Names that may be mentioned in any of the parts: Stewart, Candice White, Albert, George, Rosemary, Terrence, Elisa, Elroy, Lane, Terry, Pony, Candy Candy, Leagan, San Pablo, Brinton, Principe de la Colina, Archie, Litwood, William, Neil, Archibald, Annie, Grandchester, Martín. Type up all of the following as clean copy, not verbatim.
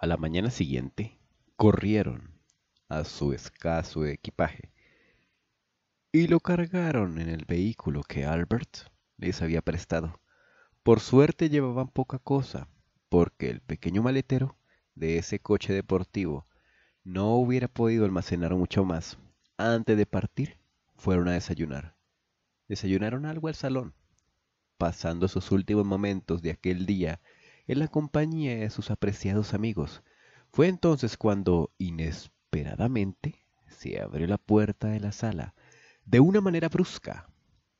A la mañana siguiente, corrieron a su escaso equipaje y lo cargaron en el vehículo que Albert les había prestado. Por suerte llevaban poca cosa, porque el pequeño maletero de ese coche deportivo no hubiera podido almacenar mucho más. Antes de partir, fueron a desayunar. Desayunaron algo al salón, pasando sus últimos momentos de aquel día en la compañía de sus apreciados amigos. Fue entonces cuando, inesperadamente, se abrió la puerta de la sala de una manera brusca.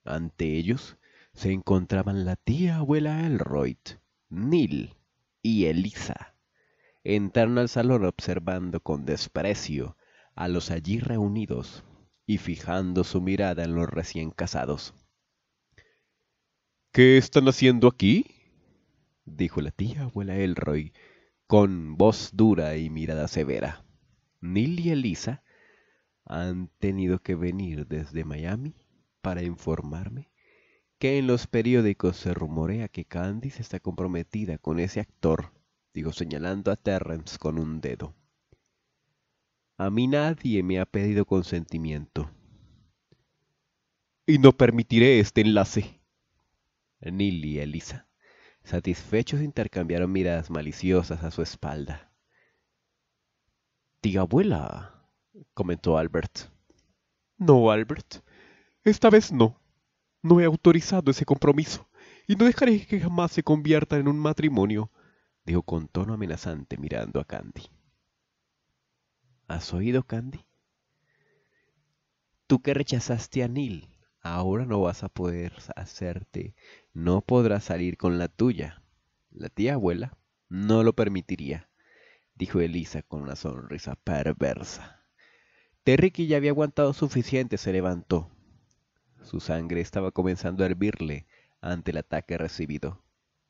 Ante ellos se encontraban la tía abuela Elroy, Neil y Elisa. Entraron al salón observando con desprecio a los allí reunidos y fijando su mirada en los recién casados. —¿Qué están haciendo aquí? —dijo la tía abuela Elroy, con voz dura y mirada severa. Neil y Elisa han tenido que venir desde Miami para informarme que en los periódicos se rumorea que Candice está comprometida con ese actor, dijo señalando a Terrence con un dedo. —A mí nadie me ha pedido consentimiento. —Y no permitiré este enlace. Neil y Elisa, satisfechos, intercambiaron miradas maliciosas a su espalda. —Tía abuela —comentó Albert. —No, Albert, esta vez no. No he autorizado ese compromiso y no dejaré que jamás se convierta en un matrimonio —dijo con tono amenazante mirando a Candy. —¿Has oído, Candy? Tú que rechazaste a Neil, ahora no vas a poder hacerte, no podrás salir con la tuya. La tía abuela no lo permitiría, dijo Elisa con una sonrisa perversa. Terry, que ya había aguantado suficiente, se levantó. Su sangre estaba comenzando a hervirle ante el ataque recibido.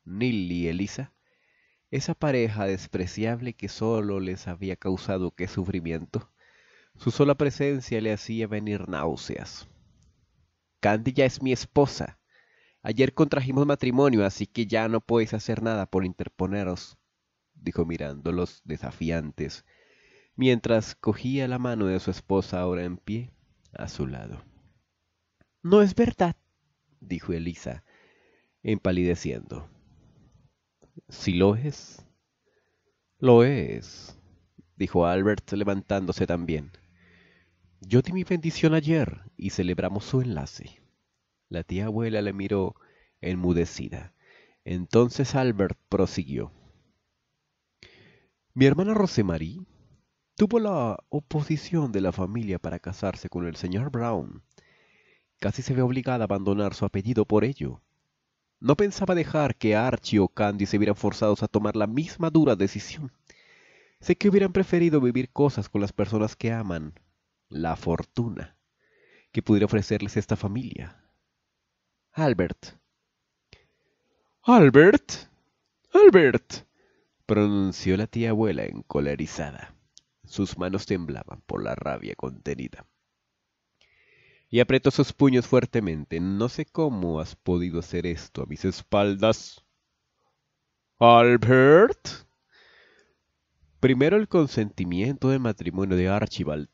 Neil y Elisa, esa pareja despreciable que solo les había causado qué sufrimiento, su sola presencia le hacía venir náuseas. —Candy ya es mi esposa. Ayer contrajimos matrimonio, así que ya no podéis hacer nada por interponeros —dijo mirándolos desafiantes, mientras cogía la mano de su esposa ahora en pie a su lado. —No es verdad —dijo Elisa, empalideciendo. —Si lo es. —Lo es —dijo Albert levantándose también—. Yo di mi bendición ayer y celebramos su enlace. La tía abuela le miró enmudecida. Entonces Albert prosiguió. Mi hermana Rosemary tuvo la oposición de la familia para casarse con el señor Brown. Casi se ve obligada a abandonar su apellido por ello. No pensaba dejar que Archie o Candy se vieran forzados a tomar la misma dura decisión. Sé que hubieran preferido vivir cosas con las personas que aman, la fortuna que pudiera ofrecerles esta familia. —Albert. —¡Albert! ¡Albert! —pronunció la tía abuela encolerizada. Sus manos temblaban por la rabia contenida. Y apretó sus puños fuertemente. —No sé cómo has podido hacer esto a mis espaldas. —¡Albert! Primero el consentimiento del matrimonio de Archibald.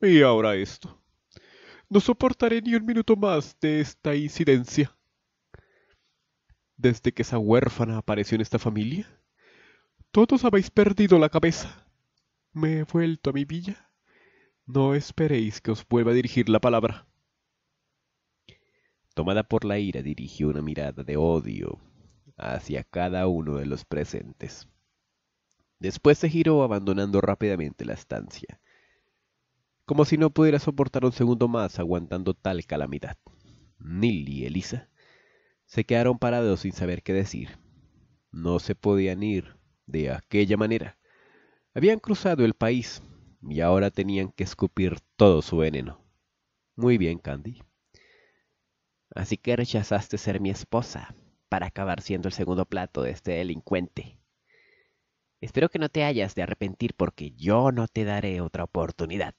Y ahora esto. No soportaré ni un minuto más de esta incidencia. Desde que esa huérfana apareció en esta familia, todos habéis perdido la cabeza. Me he vuelto a mi villa. No esperéis que os vuelva a dirigir la palabra. Tomada por la ira, dirigió una mirada de odio hacia cada uno de los presentes. Después se giró, abandonando rápidamente la estancia, como si no pudiera soportar un segundo más aguantando tal calamidad. Neil y Elisa se quedaron parados sin saber qué decir. No se podían ir de aquella manera. Habían cruzado el país y ahora tenían que escupir todo su veneno. —Muy bien, Candy. Así que rechazaste ser mi esposa para acabar siendo el segundo plato de este delincuente. Espero que no te hayas de arrepentir, porque yo no te daré otra oportunidad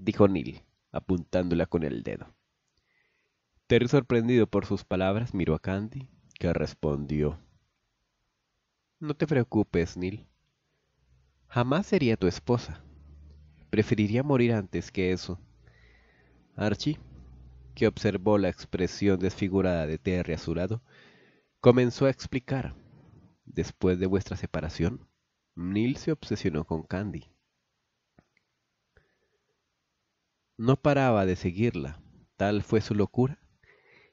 —dijo Neil, apuntándola con el dedo. Terry, sorprendido por sus palabras, miró a Candy, que respondió. —No te preocupes, Neil. Jamás sería tu esposa. Preferiría morir antes que eso. Archie, que observó la expresión desfigurada de Terry a su lado, comenzó a explicar. Después de vuestra separación, Neil se obsesionó con Candy. No paraba de seguirla, tal fue su locura,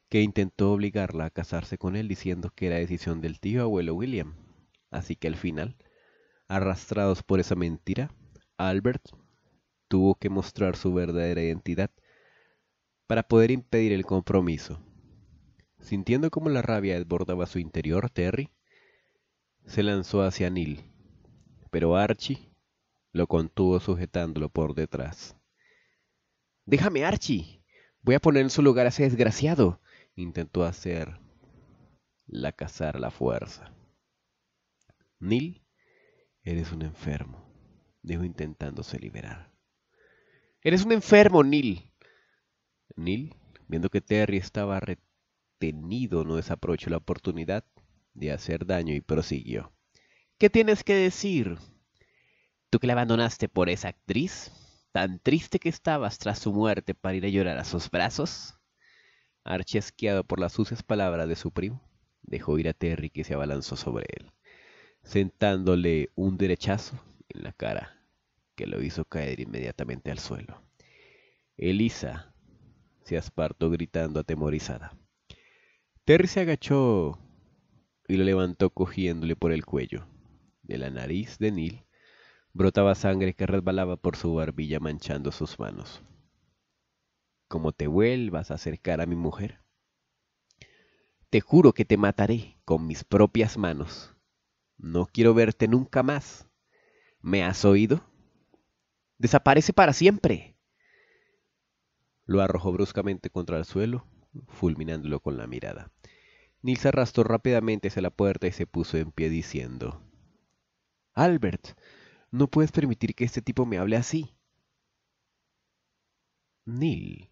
que intentó obligarla a casarse con él diciendo que era decisión del tío abuelo William. Así que al final, arrastrados por esa mentira, Albert tuvo que mostrar su verdadera identidad para poder impedir el compromiso. Sintiendo cómo la rabia desbordaba su interior, Terry se lanzó hacia Neil, pero Archie lo contuvo sujetándolo por detrás. —¡Déjame, Archie! Voy a poner en su lugar a ese desgraciado. Intentó hacerla cazar a la fuerza. —Neil, eres un enfermo, dijo intentándose liberar. —¡Eres un enfermo, Neil! Neil, viendo que Terry estaba retenido, no desaprovechó la oportunidad de hacer daño y prosiguió. —¿Qué tienes que decir? ¿Tú que la abandonaste por esa actriz? ¿Tan triste que estabas tras su muerte para ir a llorar a sus brazos? Archie, asqueado por las sucias palabras de su primo, dejó ir a Terry, que se abalanzó sobre él, sentándole un derechazo en la cara que lo hizo caer inmediatamente al suelo. Elisa se apartó gritando atemorizada. Terry se agachó y lo levantó cogiéndole por el cuello. De la nariz de Neil brotaba sangre que resbalaba por su barbilla manchando sus manos. —Como te vuelvas a acercar a mi mujer, te juro que te mataré con mis propias manos. No quiero verte nunca más. ¿Me has oído? ¡Desaparece para siempre! Lo arrojó bruscamente contra el suelo, fulminándolo con la mirada. Neil se arrastró rápidamente hacia la puerta y se puso en pie diciendo: —Albert, no puedes permitir que este tipo me hable así. —Neil,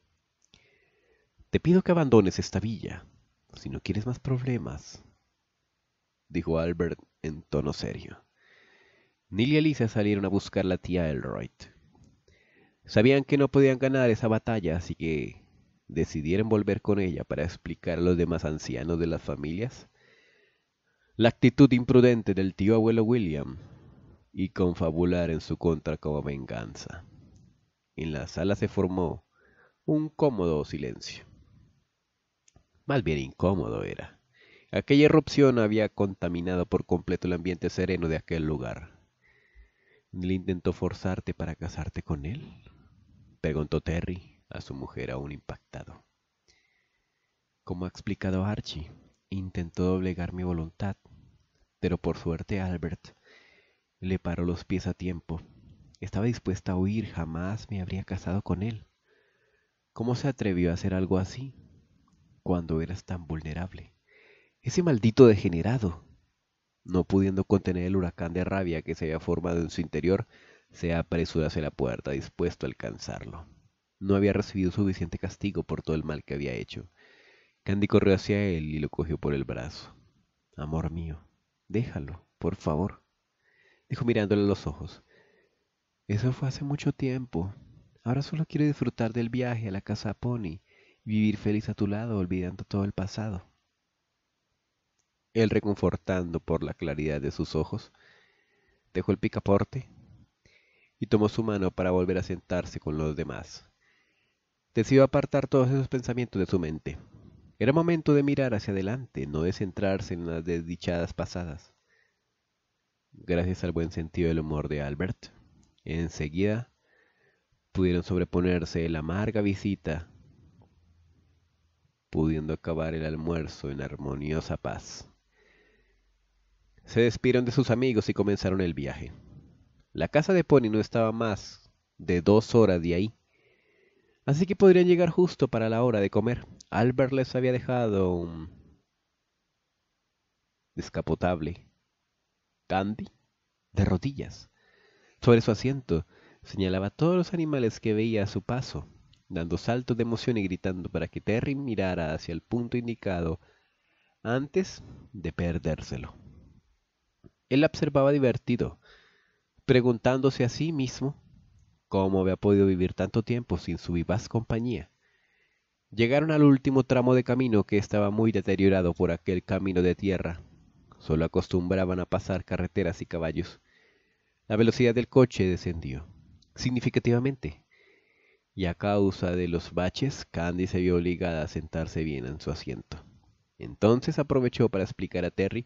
te pido que abandones esta villa, si no quieres más problemas —dijo Albert en tono serio. Neil y Elisa salieron a buscar a la tía Elroy. Sabían que no podían ganar esa batalla, así que decidieron volver con ella para explicar a los demás ancianos de las familias la actitud imprudente del tío abuelo William y confabular en su contra como venganza. En la sala se formó un cómodo silencio. Más bien incómodo era. Aquella erupción había contaminado por completo el ambiente sereno de aquel lugar. —¿Le intentó forzarte para casarte con él? —preguntó Terry a su mujer, aún impactado. —Como ha explicado Archie, intentó doblegar mi voluntad, pero por suerte Albert le paró los pies a tiempo. Estaba dispuesta a huir, jamás me habría casado con él. ¿Cómo se atrevió a hacer algo así, cuando eras tan vulnerable? Ese maldito degenerado, no pudiendo contener el huracán de rabia que se había formado en su interior, se apresuró hacia la puerta, dispuesto a alcanzarlo. No había recibido suficiente castigo por todo el mal que había hecho. Candy corrió hacia él y lo cogió por el brazo. —Amor mío, déjalo, por favor —dijo mirándole a los ojos—. Eso fue hace mucho tiempo. Ahora solo quiero disfrutar del viaje a la casa Pony y vivir feliz a tu lado, olvidando todo el pasado. Él, reconfortando por la claridad de sus ojos, dejó el picaporte y tomó su mano para volver a sentarse con los demás. Decidió apartar todos esos pensamientos de su mente. Era momento de mirar hacia adelante, no de centrarse en las desdichadas pasadas. Gracias al buen sentido del humor de Albert, enseguida pudieron sobreponerse la amarga visita, pudiendo acabar el almuerzo en armoniosa paz. Se despidieron de sus amigos y comenzaron el viaje. La casa de Pony no estaba más de 2 horas de ahí, así que podrían llegar justo para la hora de comer. Albert les había dejado un descapotable. Candy, de rodillas, sobre su asiento, señalaba a todos los animales que veía a su paso, dando saltos de emoción y gritando para que Terry mirara hacia el punto indicado antes de perdérselo. Él la observaba divertido, preguntándose a sí mismo cómo había podido vivir tanto tiempo sin su vivaz compañía. Llegaron al último tramo de camino que estaba muy deteriorado por aquel camino de tierra. Solo acostumbraban a pasar carreteras y caballos. La velocidad del coche descendió significativamente, y a causa de los baches, Candy se vio obligada a sentarse bien en su asiento. Entonces aprovechó para explicar a Terry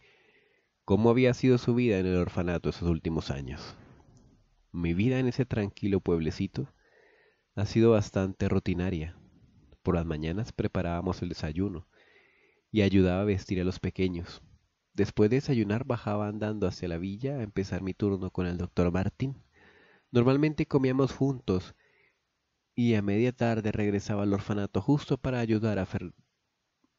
cómo había sido su vida en el orfanato esos últimos años. Mi vida en ese tranquilo pueblecito ha sido bastante rutinaria. Por las mañanas preparábamos el desayuno y ayudaba a vestir a los pequeños. Después de desayunar bajaba andando hacia la villa a empezar mi turno con el doctor Martín. Normalmente comíamos juntos y a media tarde regresaba al orfanato justo para ayudar a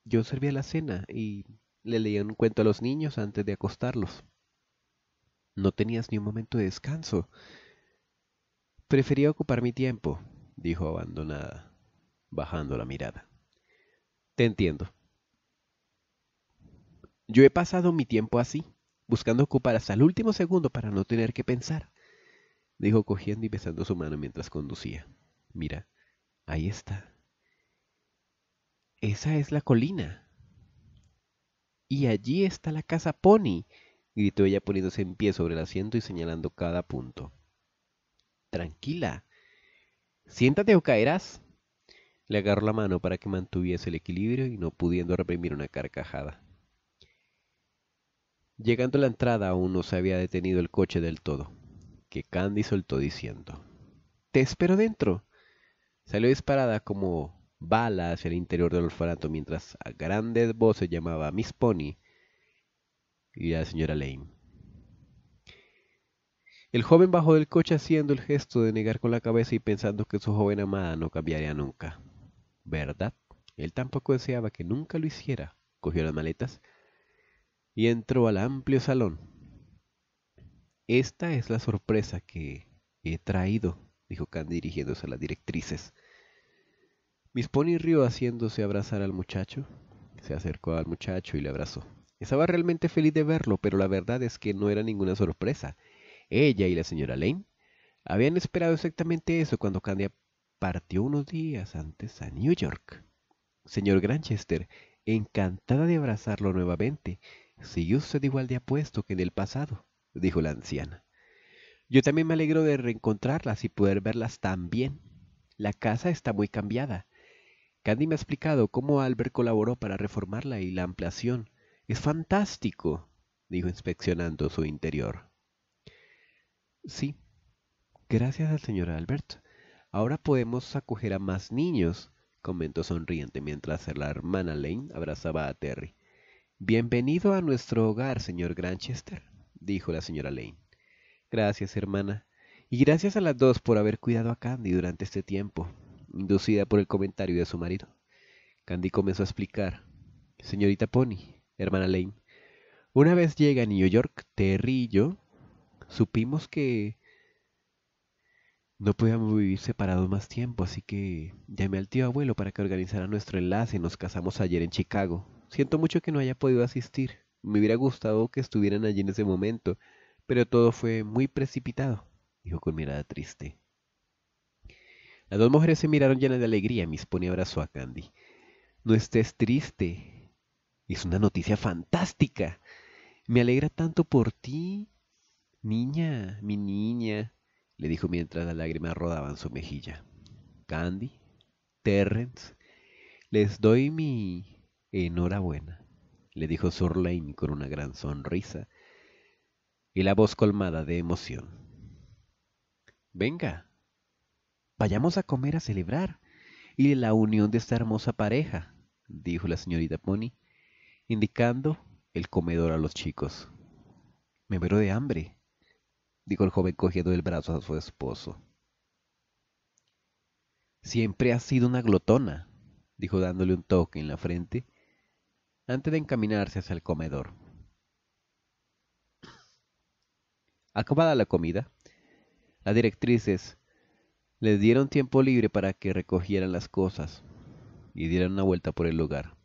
Yo servía la cena y le leía un cuento a los niños antes de acostarlos. No tenías ni un momento de descanso. Prefería ocupar mi tiempo, dijo abandonada, bajando la mirada. Te entiendo. Yo he pasado mi tiempo así, buscando ocupar hasta el último segundo para no tener que pensar, dijo cogiendo y besando su mano mientras conducía. Mira, ahí está. Esa es la colina. Y allí está la casa Pony, gritó ella poniéndose en pie sobre el asiento y señalando cada punto. Tranquila. Siéntate o caerás. Le agarró la mano para que mantuviese el equilibrio y no pudiendo reprimir una carcajada. Llegando a la entrada aún no se había detenido el coche del todo, que Candy soltó diciendo: «Te espero dentro». Salió disparada como bala hacia el interior del orfanato mientras a grandes voces llamaba a Miss Pony y a la señora Lane. El joven bajó del coche haciendo el gesto de negar con la cabeza y pensando que su joven amada no cambiaría nunca. ¿Verdad? Él tampoco deseaba que nunca lo hiciera. Cogió las maletas y entró al amplio salón. Esta es la sorpresa que he traído, dijo Candy dirigiéndose a las directrices. Miss Pony rió haciéndose abrazar al muchacho. Se acercó al muchacho y le abrazó. Estaba realmente feliz de verlo, pero la verdad es que no era ninguna sorpresa. Ella y la señora Lane habían esperado exactamente eso cuando Candy partió unos días antes a New York. Señor Grandchester, encantada de abrazarlo nuevamente. Sigue usted igual de apuesto que en el pasado, dijo la anciana. Yo también me alegro de reencontrarlas y poder verlas tan bien. La casa está muy cambiada. Candy me ha explicado cómo Albert colaboró para reformarla y la ampliación. Es fantástico, dijo inspeccionando su interior. Sí, gracias al señor Albert. Ahora podemos acoger a más niños, comentó sonriente mientras la hermana Lane abrazaba a Terry. Bienvenido a nuestro hogar, señor Grandchester, dijo la señora Lane. Gracias, hermana, y gracias a las dos por haber cuidado a Candy durante este tiempo, inducida por el comentario de su marido. Candy comenzó a explicar. Señorita Pony, hermana Lane, una vez llega a New York, Terry y yo supimos que no podíamos vivir separados más tiempo, así que llamé al tío abuelo para que organizara nuestro enlace. Nos casamos ayer en Chicago. Siento mucho que no haya podido asistir. Me hubiera gustado que estuvieran allí en ese momento, pero todo fue muy precipitado, dijo con mirada triste. Las dos mujeres se miraron llenas de alegría. Miss Pony abrazó a Candy. No estés triste. Es una noticia fantástica. Me alegra tanto por ti, niña, mi niña, le dijo mientras las lágrimas rodaban su mejilla. Candy, Terrence, les doy mi enhorabuena, le dijo Sir Lane con una gran sonrisa y la voz colmada de emoción. Venga, vayamos a comer a celebrar y la unión de esta hermosa pareja, dijo la señorita Pony, indicando el comedor a los chicos. Me muero de hambre, dijo el joven cogiendo del brazo a su esposo. Siempre has sido una glotona, dijo dándole un toque en la frente antes de encaminarse hacia el comedor. Acabada la comida, las directrices les dieron tiempo libre para que recogieran las cosas y dieran una vuelta por el lugar.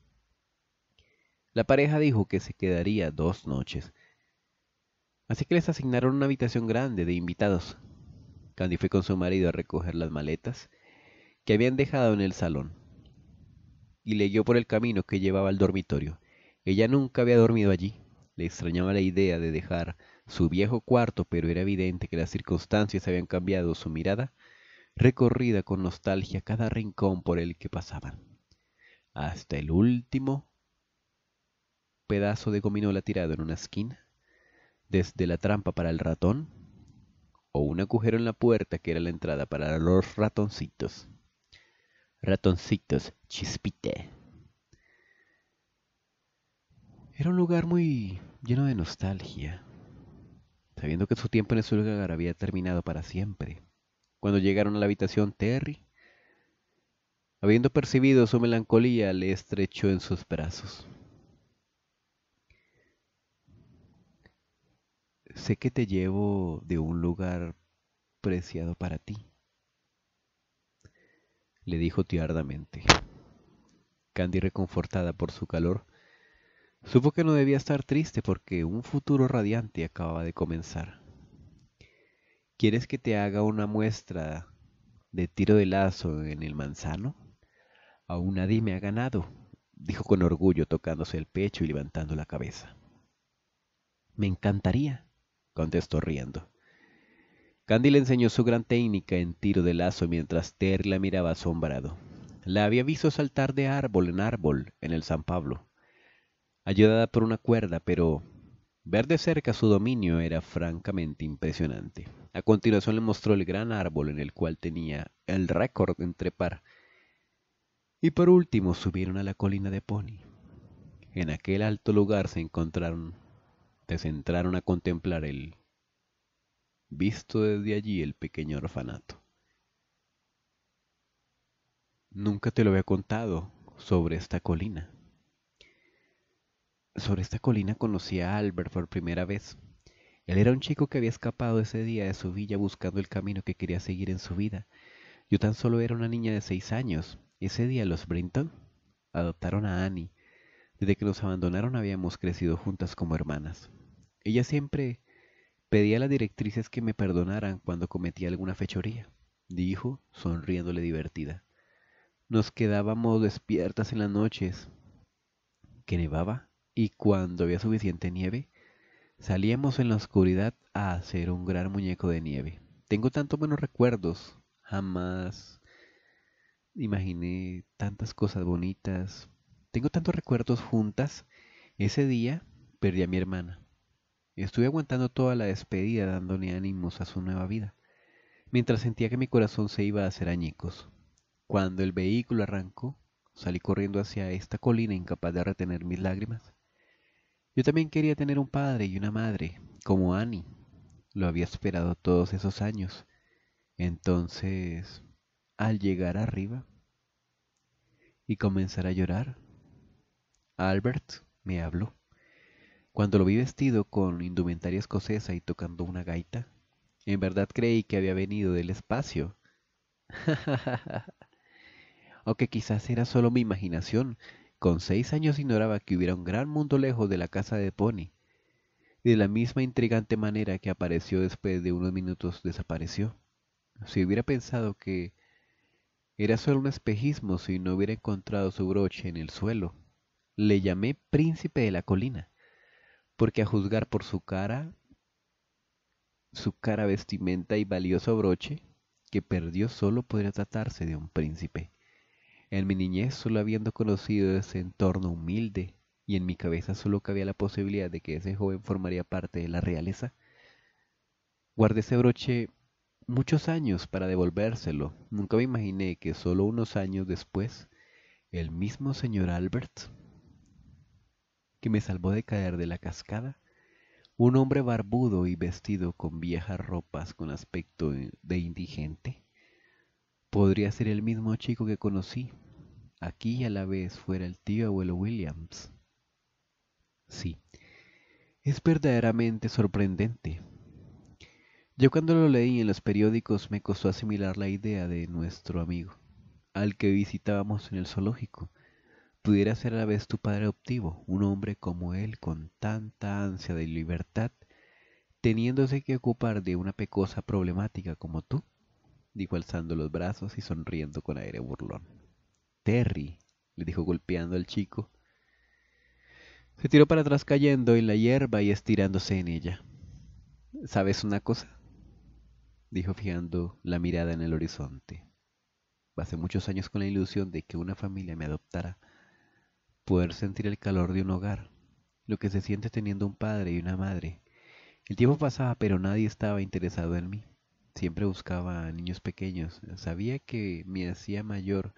La pareja dijo que se quedaría 2 noches, Así que les asignaron una habitación grande de invitados. Candy fue con su marido a recoger las maletas que habían dejado en el salón y le guió por el camino que llevaba al dormitorio. Ella nunca había dormido allí. Le extrañaba la idea de dejar su viejo cuarto, pero era evidente que las circunstancias habían cambiado su mirada, recorrida con nostalgia cada rincón por el que pasaban. Hasta el último pedazo de gominola tirado en una esquina, desde la trampa para el ratón, o un agujero en la puerta que era la entrada para los ratoncitos. Ratoncitos, chispite. Era un lugar muy lleno de nostalgia, sabiendo que su tiempo en ese lugar había terminado para siempre. Cuando llegaron a la habitación, Terry, habiendo percibido su melancolía, le estrechó en sus brazos. Sé que te llevo de un lugar preciado para ti, le dijo tiernamente. Candy, reconfortada por su calor, supo que no debía estar triste porque un futuro radiante acababa de comenzar. ¿Quieres que te haga una muestra de tiro de lazo en el manzano? Aún nadie me ha ganado, dijo con orgullo, tocándose el pecho y levantando la cabeza. Me encantaría, contestó riendo. Candy le enseñó su gran técnica en tiro de lazo mientras Terry la miraba asombrado. La había visto saltar de árbol en árbol en el San Pablo, ayudada por una cuerda, pero ver de cerca su dominio era francamente impresionante. A continuación le mostró el gran árbol en el cual tenía el récord en trepar. Y por último subieron a la colina de Pony. En aquel alto lugar se centraron a contemplar el visto desde allí el pequeño orfanato. Nunca te lo había contado sobre esta colina. Sobre esta colina conocí a Albert por primera vez. Él era un chico que había escapado ese día de su villa buscando el camino que quería seguir en su vida. Yo tan solo era una niña de 6 años. Ese día los Brinton adoptaron a Annie. Desde que nos abandonaron habíamos crecido juntas como hermanas. Ella siempre pedía a las directrices que me perdonaran cuando cometía alguna fechoría, dijo, sonriéndole divertida. Nos quedábamos despiertas en las noches que nevaba, y cuando había suficiente nieve, salíamos en la oscuridad a hacer un gran muñeco de nieve. Tengo tantos buenos recuerdos. Jamás imaginé tantas cosas bonitas. Tengo tantos recuerdos juntas. Ese día perdí a mi hermana. Estuve aguantando toda la despedida, dándole ánimos a su nueva vida, mientras sentía que mi corazón se iba a hacer añicos. Cuando el vehículo arrancó, salí corriendo hacia esta colina, incapaz de retener mis lágrimas. Yo también quería tener un padre y una madre, como Annie. Lo había esperado todos esos años. Entonces, al llegar arriba y comenzar a llorar, Albert me habló. Cuando lo vi vestido con indumentaria escocesa y tocando una gaita, en verdad creí que había venido del espacio. O que quizás era solo mi imaginación. Con 6 años ignoraba que hubiera un gran mundo lejos de la casa de Pony. Y de la misma intrigante manera que apareció después de unos minutos desapareció. Si hubiera pensado que era solo un espejismo, si no hubiera encontrado su broche en el suelo. Le llamé Príncipe de la Colina, porque a juzgar por su cara, vestimenta y valioso broche, que perdió, solo podría tratarse de un príncipe. En mi niñez, solo habiendo conocido ese entorno humilde, y en mi cabeza solo cabía la posibilidad de que ese joven formaría parte de la realeza, guardé ese broche muchos años para devolvérselo. Nunca me imaginé que solo unos años después, el mismo señor Albert, que me salvó de caer de la cascada, un hombre barbudo y vestido con viejas ropas con aspecto de indigente, podría ser el mismo chico que conocí aquí y a la vez fuera el tío abuelo Williams. Sí, es verdaderamente sorprendente. Yo cuando lo leí en los periódicos me costó asimilar la idea de nuestro amigo, al que visitábamos en el zoológico, pudiera ser a la vez tu padre adoptivo. Un hombre como él, con tanta ansia de libertad, teniéndose que ocupar de una pecosa problemática como tú, dijo alzando los brazos y sonriendo con aire burlón. —Terry —le dijo golpeando al chico. Se tiró para atrás cayendo en la hierba y estirándose en ella. —¿Sabes una cosa? —dijo fijando la mirada en el horizonte. Pasé muchos años con la ilusión de que una familia me adoptara, poder sentir el calor de un hogar, lo que se siente teniendo un padre y una madre. El tiempo pasaba, pero nadie estaba interesado en mí. Siempre buscaba a niños pequeños. Sabía que me hacía mayor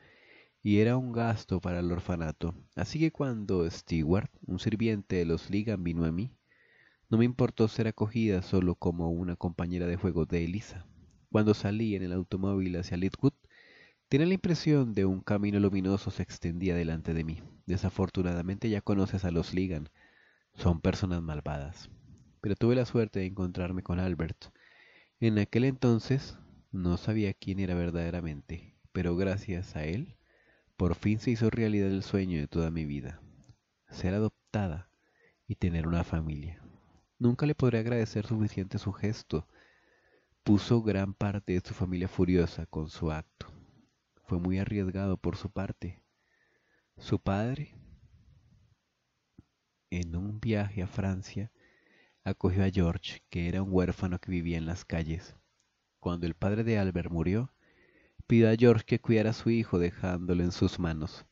y era un gasto para el orfanato. Así que cuando Stewart, un sirviente de los Leagan, vino a mí, no me importó ser acogida solo como una compañera de juego de Elisa. Cuando salí en el automóvil hacia Litwood, tenía la impresión de un camino luminoso se extendía delante de mí. Desafortunadamente ya conoces a los Leagan. Son personas malvadas. Pero tuve la suerte de encontrarme con Albert. En aquel entonces no sabía quién era verdaderamente, pero gracias a él, por fin se hizo realidad el sueño de toda mi vida, ser adoptada y tener una familia. Nunca le podré agradecer suficiente su gesto. Puso gran parte de su familia furiosa con su acto. Fue muy arriesgado por su parte. Su padre, en un viaje a Francia, acogió a George, que era un huérfano que vivía en las calles. Cuando el padre de Albert murió, pidió a George que cuidara a su hijo dejándolo en sus manos.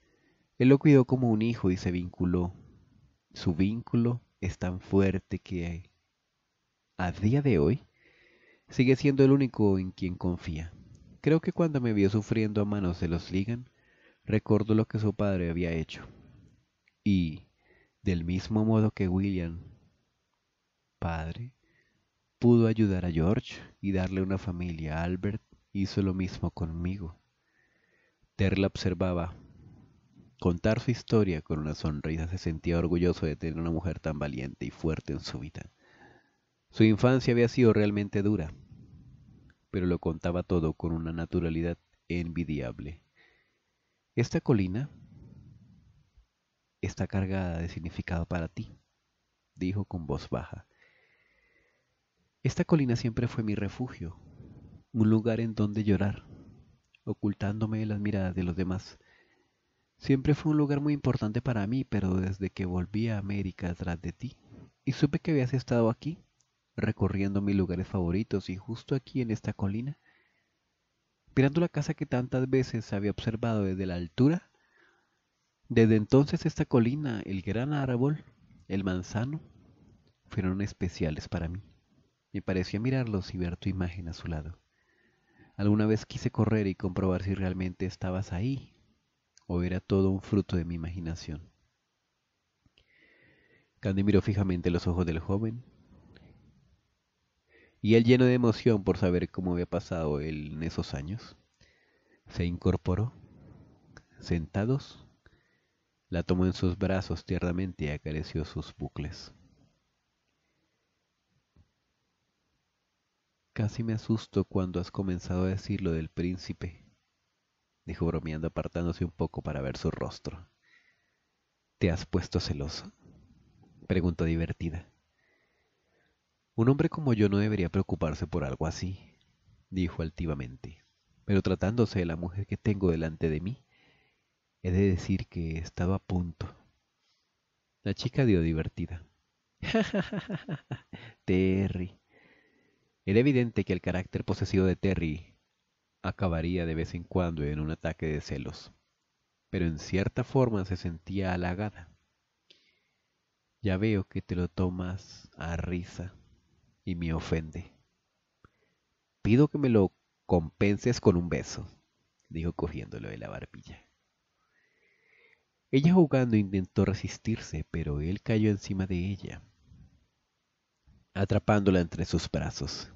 Él lo cuidó como un hijo y se vinculó. Su vínculo es tan fuerte que, a día de hoy, sigue siendo el único en quien confía. Creo que cuando me vio sufriendo a manos de los Leagan, recordó lo que su padre había hecho. Y, del mismo modo que William, padre, pudo ayudar a George y darle una familia, Albert hizo lo mismo conmigo. Terry la observaba contar su historia con una sonrisa. Se sentía orgulloso de tener una mujer tan valiente y fuerte en su vida. Su infancia había sido realmente dura, pero lo contaba todo con una naturalidad envidiable. Esta colina está cargada de significado para ti, dijo con voz baja. Esta colina siempre fue mi refugio, un lugar en donde llorar, ocultándome de las miradas de los demás. Siempre fue un lugar muy importante para mí, pero desde que volví a América tras de ti, y supe que habías estado aquí, recorriendo mis lugares favoritos, y justo aquí en esta colina, mirando la casa que tantas veces había observado desde la altura. Desde entonces esta colina, el gran árbol, el manzano, fueron especiales para mí. Me parecía mirarlos y ver tu imagen a su lado. Alguna vez quise correr y comprobar si realmente estabas ahí, o era todo un fruto de mi imaginación. Candy miró fijamente los ojos del joven, y él, lleno de emoción por saber cómo había pasado él en esos años, se incorporó. Sentados, la tomó en sus brazos tiernamente y acarició sus bucles. —Casi me asusto cuando has comenzado a decir lo del príncipe —dijo bromeando, apartándose un poco para ver su rostro. —¿Te has puesto celoso? —preguntó divertida. —Un hombre como yo no debería preocuparse por algo así —dijo altivamente—, pero tratándose de la mujer que tengo delante de mí, he de decir que he estado a punto. La chica dio divertida. —Terry. Era evidente que el carácter posesivo de Terry acabaría de vez en cuando en un ataque de celos, pero en cierta forma se sentía halagada. —Ya veo que te lo tomas a risa y me ofende. —Pido que me lo compenses con un beso —dijo cogiéndolo de la barbilla. Ella, jugando, intentó resistirse, pero él cayó encima de ella, atrapándola entre sus brazos.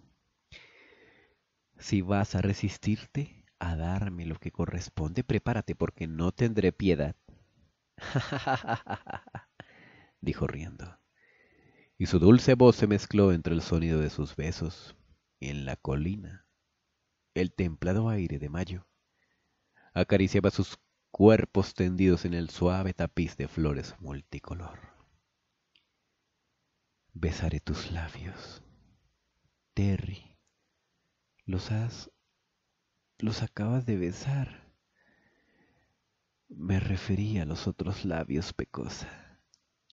—Si vas a resistirte a darme lo que corresponde, prepárate, porque no tendré piedad. —dijo riendo, y su dulce voz se mezcló entre el sonido de sus besos. En la colina, el templado aire de mayo acariciaba sus cuerpos tendidos en el suave tapiz de flores multicolor. —Besaré tus labios Terry. Los acabas de besar. Me refería a los otros labios, pecosa.